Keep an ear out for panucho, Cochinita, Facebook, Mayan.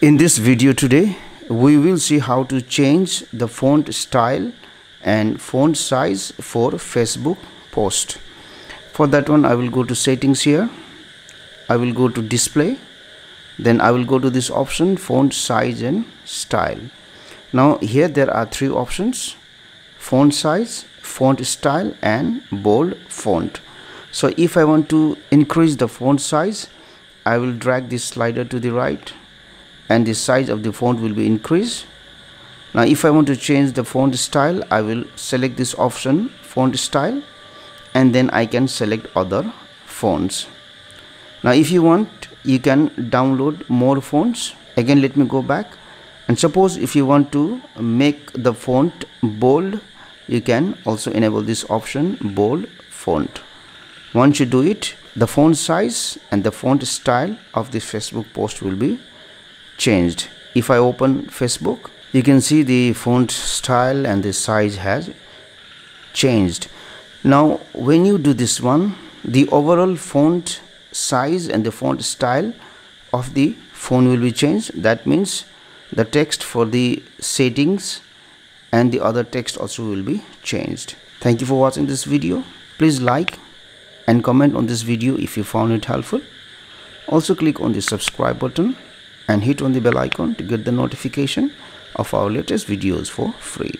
In this video today, we will see how to change the font style and font size for Facebook post. For that one, I will go to settings here. I will go to display. Then I will go to this option, font size and style. Now here there are three options: font size, font style and bold font. So if I want to increase the font size, I will drag this slider to the right, and the size of the font will be increased. Now if I want to change the font style, I will select this option, font style, and then I can select other fonts. Now if you want, you can download more fonts. Again, let me go back, and suppose if you want to make the font bold, you can also enable this option, bold font. Once you do it, the font size and the font style of this Facebook post will be changed. If I open Facebook, you can see the font style and the size has changed. Now when you do this one, the overall font size and the font style of the font will be changed. That means the text for the settings and the other text also will be changed. Thank you for watching this video. Please like and comment on this video if you found it helpful. Also click on the subscribe button and hit on the bell icon to get the notification of our latest videos for free.